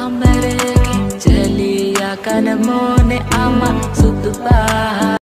Amare jaliya kanamone ama sutba.